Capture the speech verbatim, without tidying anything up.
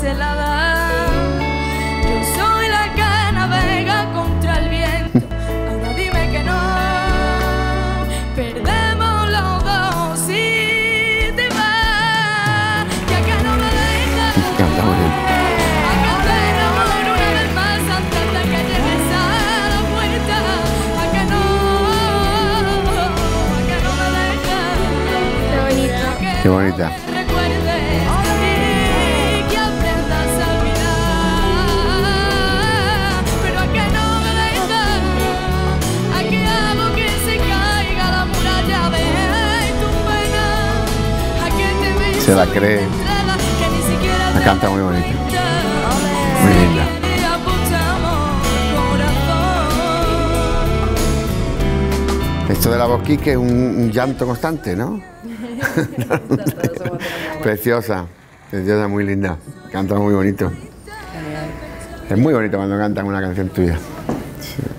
pincelada. Yo soy la que navega contra el viento. Ahora dime que no. Perdemos los dos y te vas. Ya que no me dejas. Acabemos una vez más antes de que llegues a la puerta. A que no. A que no me dejas. Qué bonita. Qué bonita. Se la cree, la canta muy bonita, muy linda. Esto de La Voz Kids, que es un, un llanto constante, ¿no? Preciosa, preciosa, muy linda, canta muy bonito. Es muy bonito cuando cantan una canción tuya. Sí.